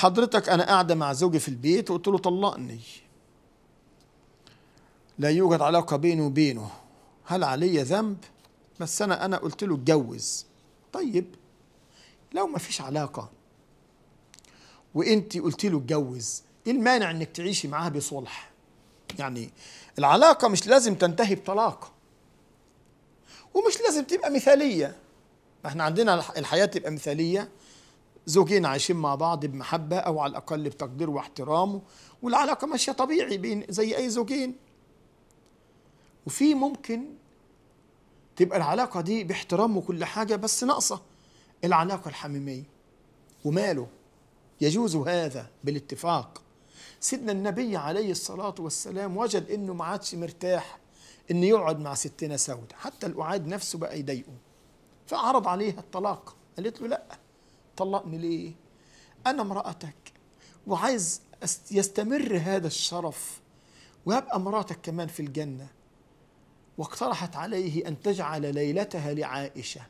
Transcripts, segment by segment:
حضرتك أنا قاعدة مع زوجي في البيت وقلت له طلقني، لا يوجد علاقة بيني وبينه، هل علي ذنب؟ بس أنا قلت له اتجوز. طيب لو مفيش علاقة وأنت قلت له اتجوز، إيه المانع إنك تعيشي معاها بصلح؟ يعني العلاقة مش لازم تنتهي بطلاق، ومش لازم تبقى مثالية. احنا عندنا الحياة تبقى مثالية، زوجين عايشين مع بعض بمحبة أو على الأقل بتقدير واحترام، والعلاقة ماشية طبيعي بين زي أي زوجين. وفي ممكن تبقى العلاقة دي باحترام وكل حاجة بس ناقصة العلاقة الحميمية، وماله، يجوز هذا بالاتفاق. سيدنا النبي عليه الصلاة والسلام وجد إنه ما عادش مرتاح إن يقعد مع ستنا سودة، حتى القعاد نفسه بقى يضايقه، فعرض عليها الطلاق. قالت له لأ، طلقني ليه؟ أنا امرأتك وعايز يستمر هذا الشرف ويبقى مراتك كمان في الجنة. واقترحت عليه أن تجعل ليلتها لعائشة،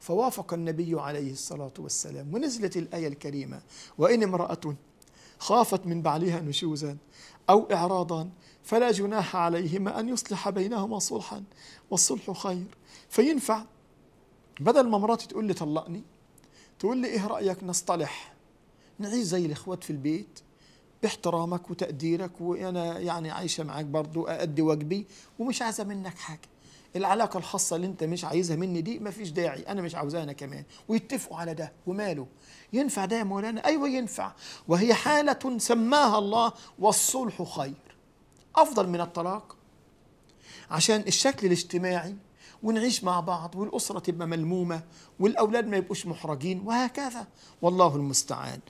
فوافق النبي عليه الصلاة والسلام، ونزلت الآية الكريمة: وإن امرأة خافت من بعلها نشوزا أو إعراضا فلا جناح عليهما أن يصلح بينهما صلحا والصلح خير. فينفع بدل ما مراتي تقول لي طلقني تقول لي إيه رأيك نصطلح، نعيش زي الإخوات في البيت باحترامك وتقديرك، وأنا يعني عايشة معاك برضو أأدي واجبي ومش عايزة منك حاجة، العلاقة الخاصة اللي أنت مش عايزها مني دي مفيش داعي، أنا مش عاوزاها أنا كمان، ويتفقوا على ده. وماله، ينفع ده يا مولانا؟ أيوة ينفع، وهي حالة سماها الله والصلح خير، أفضل من الطلاق عشان الشكل الاجتماعي، ونعيش مع بعض، والأسرة تبقى ملمومة، والأولاد ما يبقوش محرجين، وهكذا، والله المستعان.